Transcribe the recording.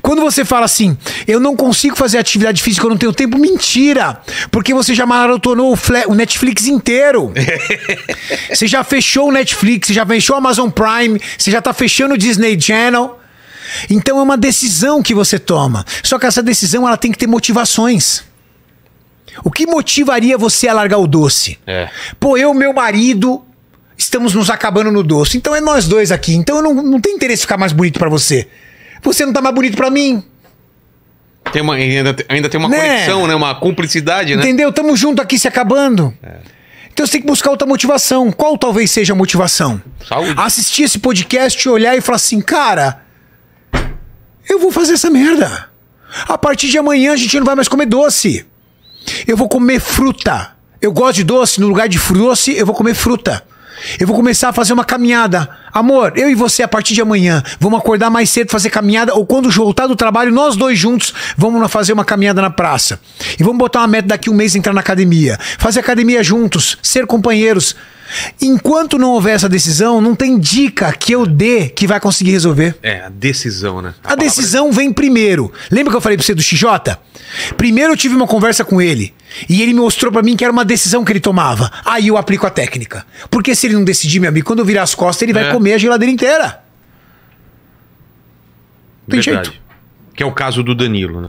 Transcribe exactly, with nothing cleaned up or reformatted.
Quando você fala assim, eu não consigo fazer atividade física, eu não tenho tempo, mentira, porque você já maratonou o, o Netflix inteiro. Você já fechou o Netflix, você já fechou o Amazon Prime, você já tá fechando o Disney Channel. Então é uma decisão que você toma, só que essa decisão ela tem que ter motivações. O que motivaria você a largar o doce? É. Pô, eu e meu marido estamos nos acabando no doce, então é nós dois aqui, então eu não, não tenho interesse em ficar mais bonito pra você. Você não tá mais bonito pra mim. Tem uma, ainda, ainda tem uma, né, conexão, né? Uma cumplicidade, né? Entendeu? Tamo junto aqui se acabando. É. Então você tem que buscar outra motivação. Qual talvez seja a motivação? Saúde. Assistir esse podcast, olhar e falar assim, cara, eu vou fazer essa merda. A partir de amanhã a gente não vai mais comer doce. Eu vou comer fruta. Eu gosto de doce, no lugar de doce eu vou comer fruta. Eu vou começar a fazer uma caminhada. Amor, eu e você, a partir de amanhã, vamos acordar mais cedo, fazer caminhada, ou quando voltar do trabalho, nós dois juntos vamos fazer uma caminhada na praça. E vamos botar uma meta daqui a um mês, entrar na academia. Fazer academia juntos, ser companheiros. Enquanto não houver essa decisão, não tem dica que eu dê que vai conseguir resolver. É, a decisão, né? A, a decisão vem primeiro. Lembra que eu falei pra você do X J? Primeiro eu tive uma conversa com ele. E ele mostrou pra mim que era uma decisão que ele tomava. Aí eu aplico a técnica. Porque se ele não decidir, meu amigo, quando eu virar as costas, ele vai é. comer a geladeira inteira. Tem Verdade. jeito. Que é o caso do Danilo, né?